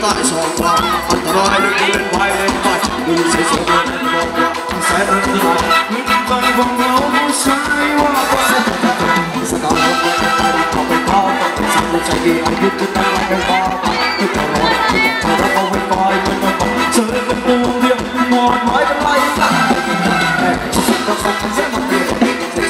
guitar is on top. After all, I look even violent touch. Do you say so good and wrong? I'm sad and wrong. When you buy one more, I'm sorry, what I'm saying. It's a dog, I'm a dog, I'm a dog. Sometimes I get a good guitar, I'm a dog. It's a dog, it's a dog, I'm a dog, I'm a dog. So if I do, I'm on my life. So sometimes I can say my name. All the land.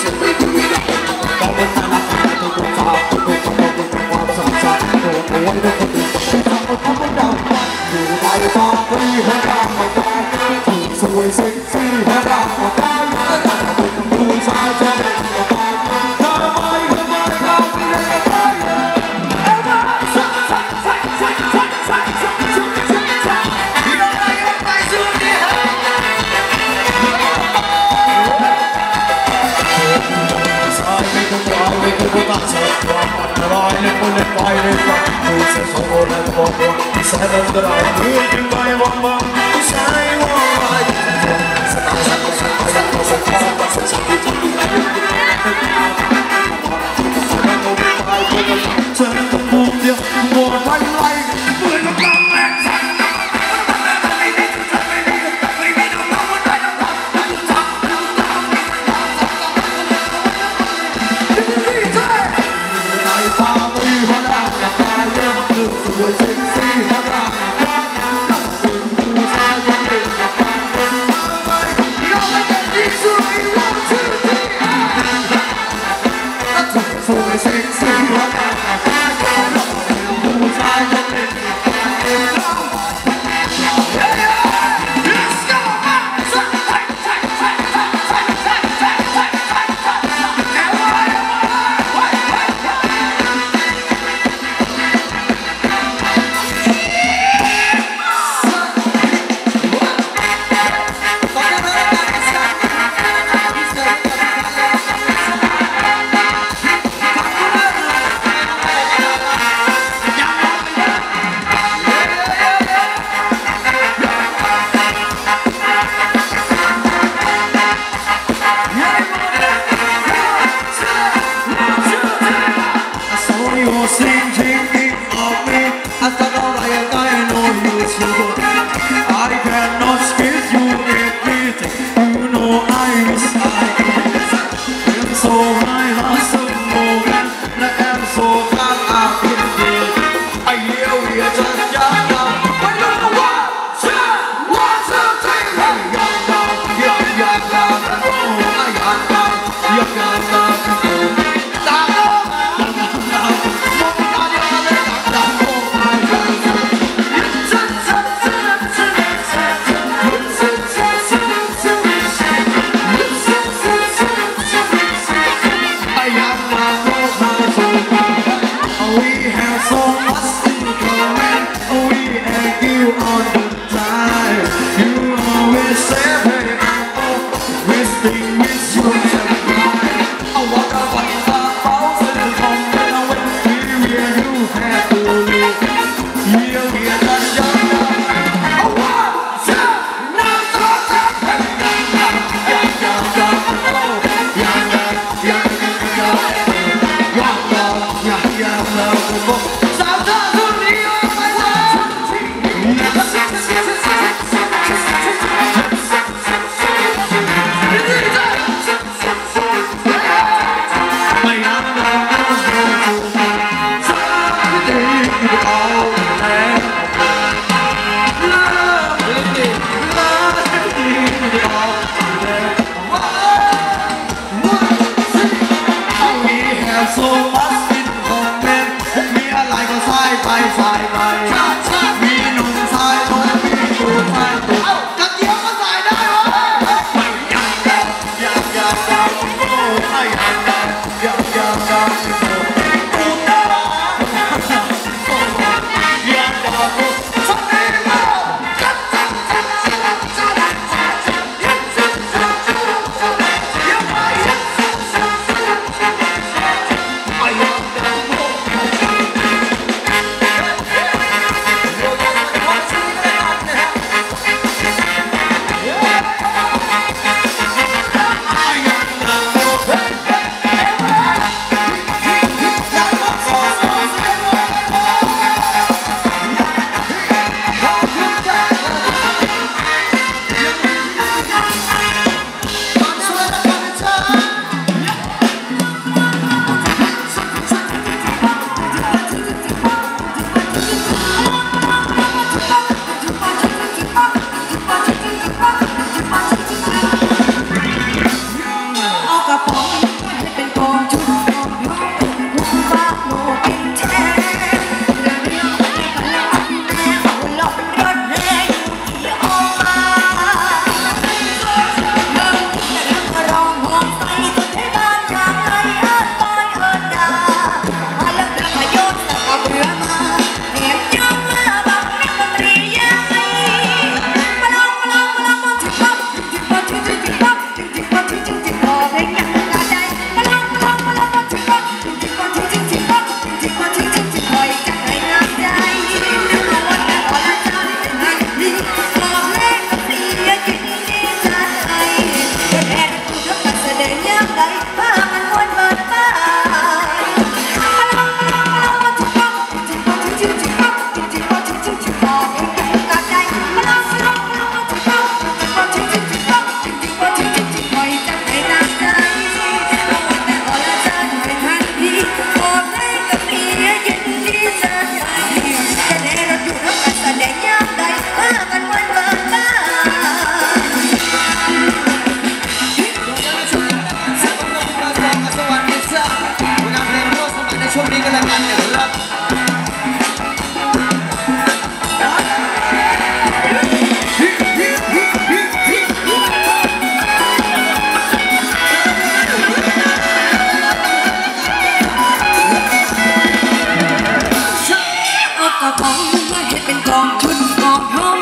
มาเห็นเป็นกองชุดกองห้อง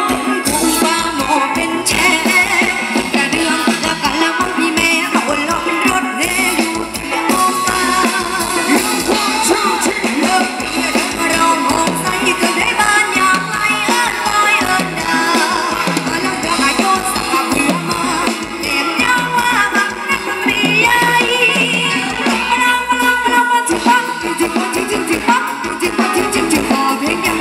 ผู้ฟ้าโมเป็นแชร์กระเดื่องแล้วกะละมังพี่แม่มาวนล้อมรถเรอยู่แต่มองตาความชื่นชื่นเลิกเดินมาเรามองใส่เกิดได้บ้านอยากไปเอิญลอยเอิญดามาแล้วจะมาโยนสลับเรือมาแหนมย่างว่ามันนั้นมันไม่ใหญ่เรามาถึงบ้านถึงบ้านถึงบ้าน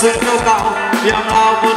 身高高，养老。